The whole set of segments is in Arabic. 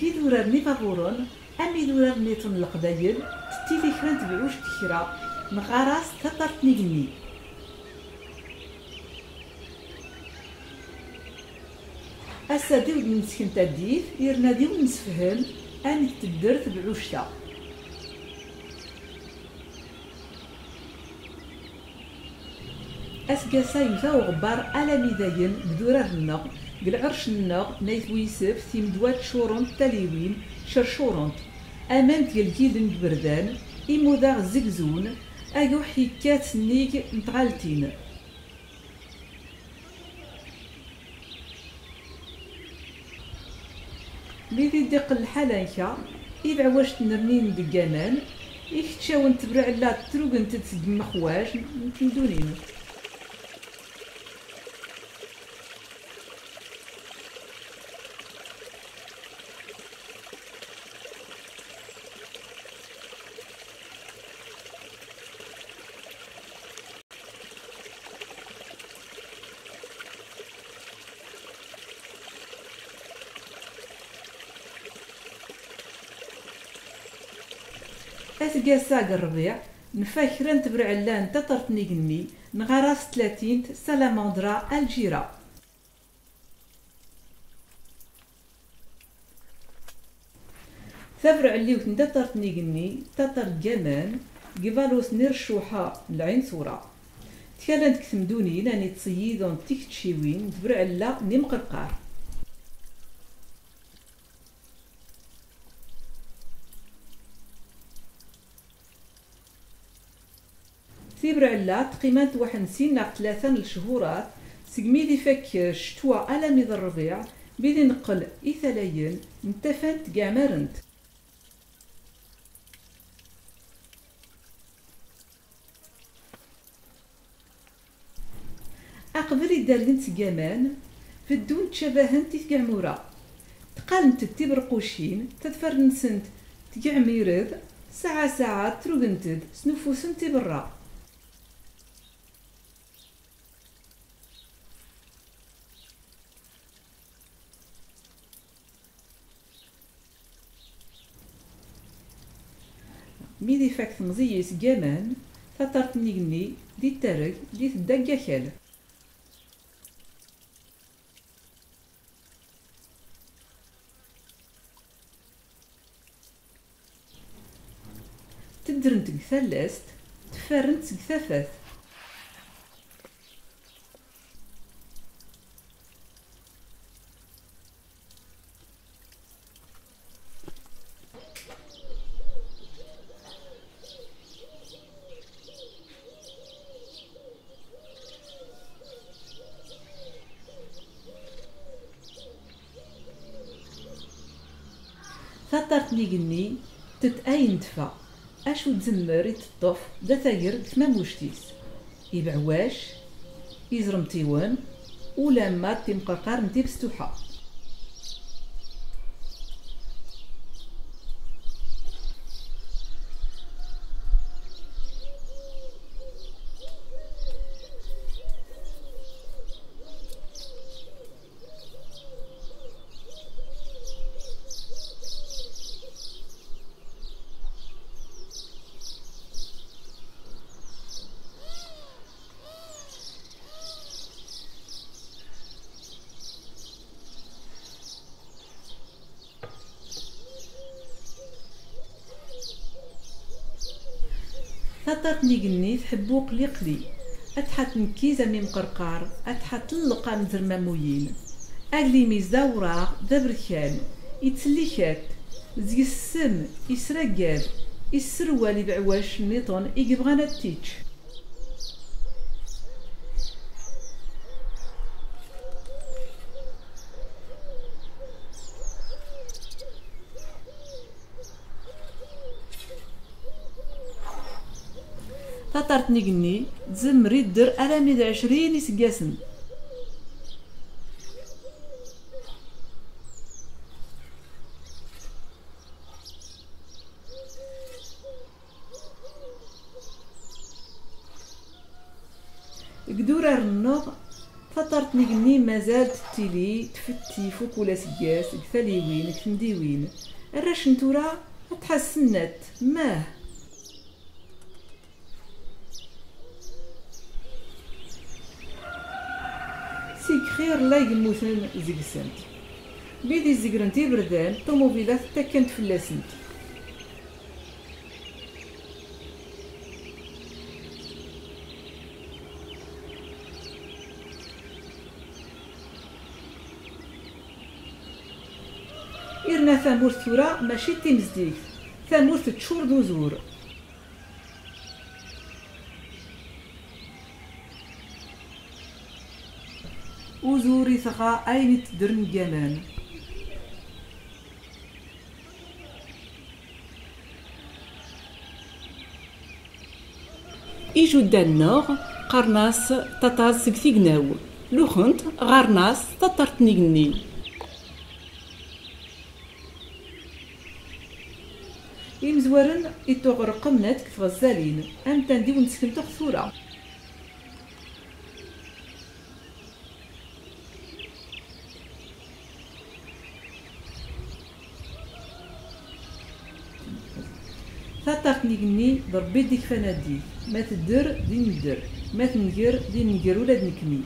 كي دورارني فابورون أمي دورارني تنلق دايل تتي فكرة تبعوش تكرا نغراس تطرتني قني أسادي ود المسكين تديف يرنادي ونسفهم أنك تدر تبعوشتا أسقاسا يفاو غبار ألمي دايل بدورارنا قلعرش النغ نايت ويسف تيمدوات شورونت تاليوين شرشورونت أمام ديال جيلن بردان إموداغ زكزون أيو حكات نيك نتغالتين ليدي ديق الحالانكا إبع واش تنرنين بكامان إكتشاون تبرع لا تروقن تتسد مخواج نتندونين أسقاسا قربيع نفاكرا تبرعلان تطرتني قني نغراس 30 سلاماندرا الجيرة تبرعلي وتندا تطرتني قني تطر جمان قبالوس نير الشوحة العين صورة تكالنت كتمدوني لاني تصيدون تيكتشيوين تبرعلا نمقرقار تبرعلا تقيمات واحد سنة 3 شهورات سقمي دي فك شتوى ألمي ذا الربيع بيدي نقل إثلاين نتفنت كاع مارنت أقبل يدارلنت كامان فدون تشباهنت كاع مورا تقالنت تبرقوشين تتفرنسنت تكاع ميرض ساعة ساعة تروقنتد سنفوسنت برا ميدي فاكت مزيس جمان تطرت نيغني دي تارك دي تدقى خال تدرنت قثلاست تفرنت قثافات تطرت نيغني تتأين دفا اشو تزمر يتطف دا ثاير تماموشتيس يبعواش يزرم تيوان ولما تيمقرقر نتي بستوحة تطرت نيغني تحبو قليقلي اتحت نكيزة ميم قرقار اتحت اللقان زرمامويين اغلي ميزا وراغ دبركان يتسليكات زيسم يسرقال يسروالي بعواش نيطون يقبغانا تيتش تطرت نيغني تزمري الدر ألامي د 20 يسقاسن قدورة النوغ خاطر تنجمني مازال تتيلي تفتي فوق ولا سكاس قتالي وين تندي وين الراش نتورا تحسنت ماه سيك خير لا يموتن زيكسنت بيدي زيكرنتي بردان طوموبيلات تكنت في اللاسنت إرنا ثمور ثورة ماشي تمزديك ثمور تشور دوزور وزوري ثقة أين تدرن جمان إيجو دانور قرناس تطاز سكثيقناو لوخنت غرناس تطرتنيقني يمزورن يتغرق منات كيف غزالين أم تندي ونسكنتو خثورة ثاتاقني قني ضربي ديك فنادي ما تدر دين ندر ما تنجر دين نجر ولاد نكمي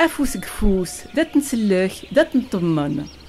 أفوس قفوس دا تنسلك دا تنطمن